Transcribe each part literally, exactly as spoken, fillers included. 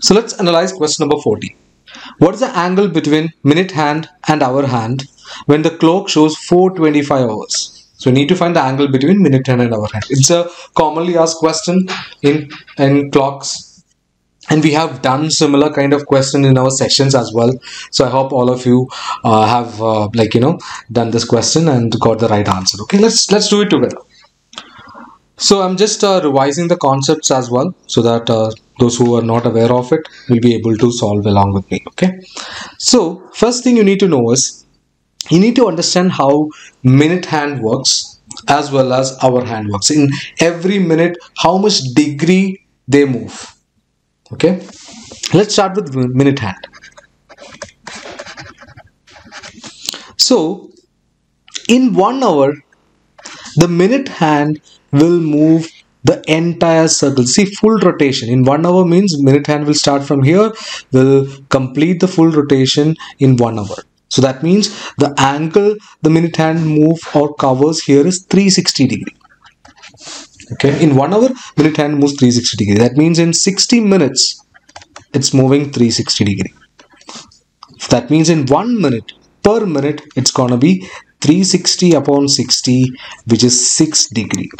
So let's analyze question number forty. What is the angle between minute hand and hour hand when the clock shows four twenty-five hours? So we need to find the angle between minute hand and hour hand. It's a commonly asked question in, in clocks, and we have done similar kind of question in our sessions as well. So I hope all of you uh, have uh, like you know done this question and got the right answer. Okay, let's let's do it together. So I'm just uh, revising the concepts as well, so that uh, those who are not aware of it will be able to solve along with me. Okay. So first thing you need to know is you need to understand how minute hand works as well as hour hand works. In every minute, how much degree they move. Okay. Let's start with minute hand. So in one hour, the minute hand will move the entire circle. See, full rotation in one hour means minute hand will start from here, will complete the full rotation in one hour. So that means the angle the minute hand move or covers here is three hundred sixty degrees. Okay, in one hour minute hand moves three hundred sixty degrees. That means in sixty minutes it's moving three hundred sixty degrees. That means in one minute per minute it's gonna be three hundred sixty upon sixty, which is six degrees.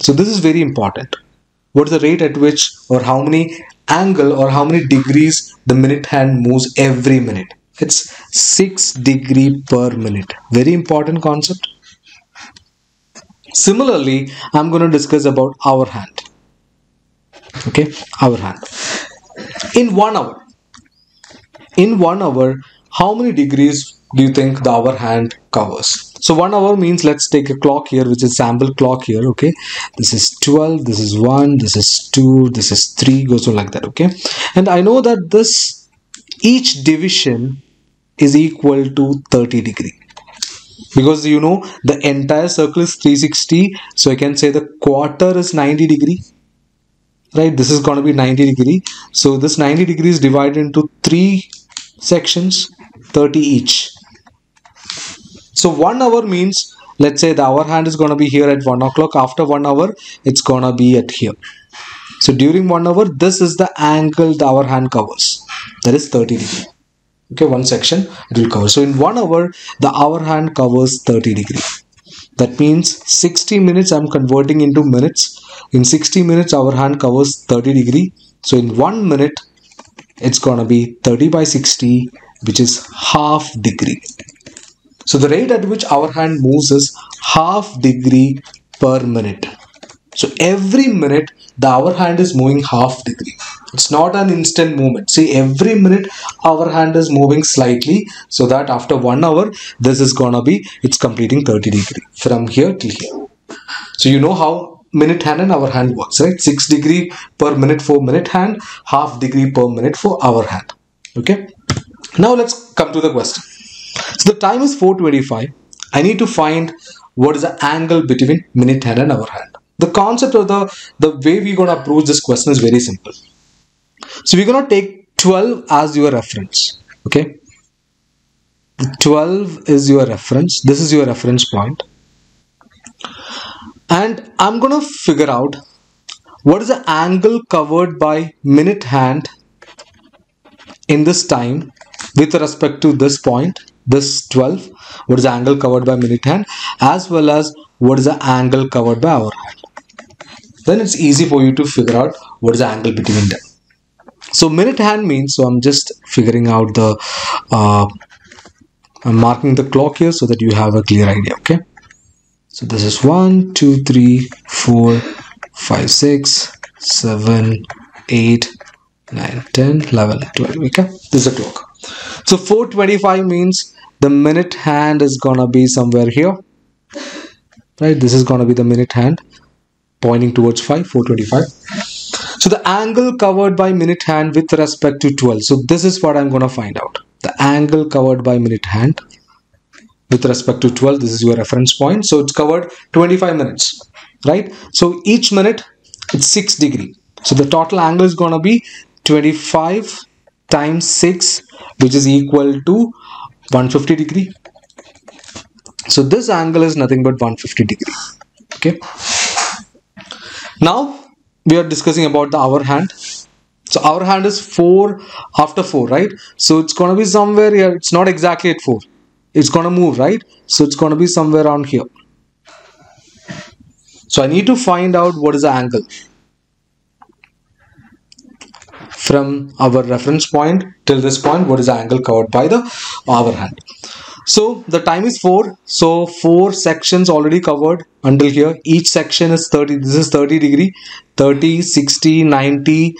So this is very important. What is the rate at which or how many angle or how many degrees the minute hand moves every minute? It's six degrees per minute. Very important concept. Similarly, I'm going to discuss about hour hand. Okay, hour hand. In one hour, in one hour, how many degrees do you think the hour hand covers? So one hour means let's take a clock here, which is sample clock here. Okay, this is twelve, this is one, this is two, this is three, goes on like that. Okay, and I know that this each division is equal to thirty degrees, because you know the entire circle is three hundred sixty. So I can say the quarter is ninety degrees, right? This is going to be ninety degrees. So this ninety degrees is divided into three sections, thirty each. So one hour means, let's say the hour hand is going to be here at one o'clock. After one hour, it's going to be at here. So during one hour, this is the angle the hour hand covers. That is thirty degrees. Okay, one section it will cover. So in one hour, the hour hand covers thirty degrees. That means sixty minutes, I'm converting into minutes. In sixty minutes, hour hand covers thirty degrees. So in one minute, it's going to be thirty by sixty, which is half degree. So the rate at which hour hand moves is half degree per minute. So every minute the hour hand is moving half degree. It's not an instant movement. See, every minute hour hand is moving slightly, so that after one hour this is gonna be, it's completing thirty degrees from here till here. So you know how minute hand and hour hand works, right? six degrees per minute for minute hand, half degree per minute for hour hand. Okay. Now let's come to the question. So the time is four twenty-five. I need to find what is the angle between minute hand and hour hand. The concept of the, the way we're going to approach this question is very simple. So we're going to take twelve as your reference. Okay. twelve is your reference. This is your reference point. And I'm going to figure out what is the angle covered by minute hand in this time with respect to this point, this twelve. What is the angle covered by minute hand, as well as what is the angle covered by hour hand? Then it's easy for you to figure out what is the angle between them. So minute hand means, so I'm just figuring out the, uh, I'm marking the clock here so that you have a clear idea. Okay. So this is one, two, three, four, five, six, seven, eight, nine, ten, eleven, twelve. Okay. This is the clock. So four twenty-five means the minute hand is gonna be somewhere here, right? This is gonna be the minute hand pointing towards five, four twenty-five. So the angle covered by minute hand with respect to twelve. So this is what I'm gonna find out. The angle covered by minute hand with respect to twelve. This is your reference point. So it's covered twenty-five minutes, right? So each minute it's six degrees. So the total angle is gonna be twenty-five times six, which is equal to one hundred fifty degrees. So this angle is nothing but one hundred fifty degrees. Okay. Now we are discussing about the hour hand. So our hand is four after four, right? So it's going to be somewhere here. It's not exactly at four. It's going to move, right? So it's going to be somewhere around here. So I need to find out what is the angle from our reference point till this point. What is the angle covered by the our hand? So the time is four. So four sections already covered until here. Each section is thirty. This is thirty degree, thirty, sixty, ninety,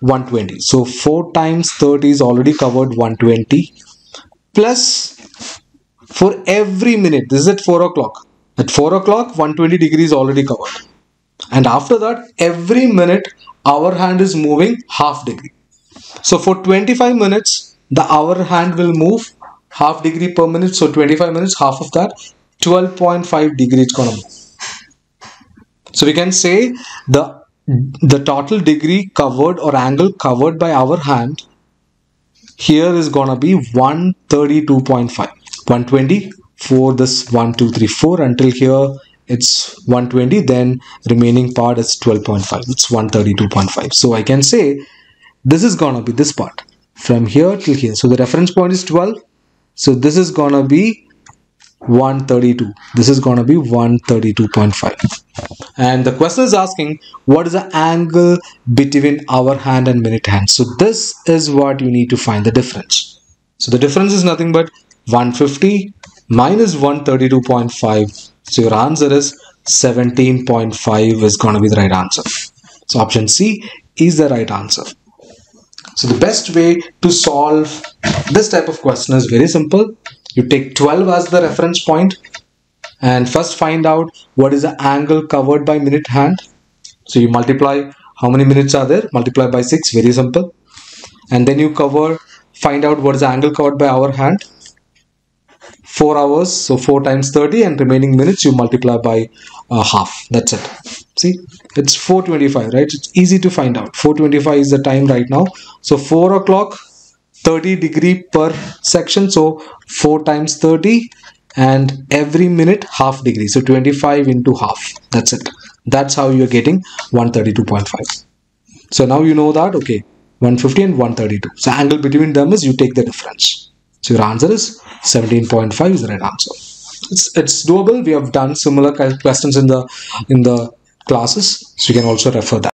one twenty. So four times thirty is already covered, one twenty. Plus for every minute, this is at four o'clock. At four o'clock, one twenty degree is already covered. And after that, every minute, our hand is moving half degree. So for twenty-five minutes, the hour hand will move half degree per minute. So twenty-five minutes, half of that, twelve point five degree is going to move. So we can say the, the total degree covered or angle covered by our hand here is going to be one thirty-two point five. one twenty for this one, two, three, four until here it's one twenty, then remaining part is twelve point five. It's one thirty-two point five. So I can say this is gonna be this part from here till here. So the reference point is twelve. So this is gonna be one thirty-two. This is gonna be one thirty-two point five. And the question is asking what is the angle between our hand and minute hand. So this is what you need to find the difference. So the difference is nothing but one fifty minus one thirty-two point five. So your answer is seventeen point five is going to be the right answer. So option C is the right answer. So the best way to solve this type of question is very simple. You take twelve as the reference point and first find out what is the angle covered by minute hand. So you multiply how many minutes are there, multiply by six, very simple. And then you cover, find out what is the angle covered by hour hand. four hours, so four times thirty, and remaining minutes you multiply by uh, half. That's it. See, it's four twenty-five, right? It's easy to find out. four twenty-five is the time right now. So four o'clock, thirty degree per section, so four times thirty, and every minute half degree, so twenty-five into half. That's it. That's how you're getting one thirty-two point five. So now you know that, okay, one fifty and one thirty-two. So angle between them is, you take the difference. So your answer is seventeen point five is the right answer. It's, it's doable. We have done similar questions in the in the classes, so you can also refer that.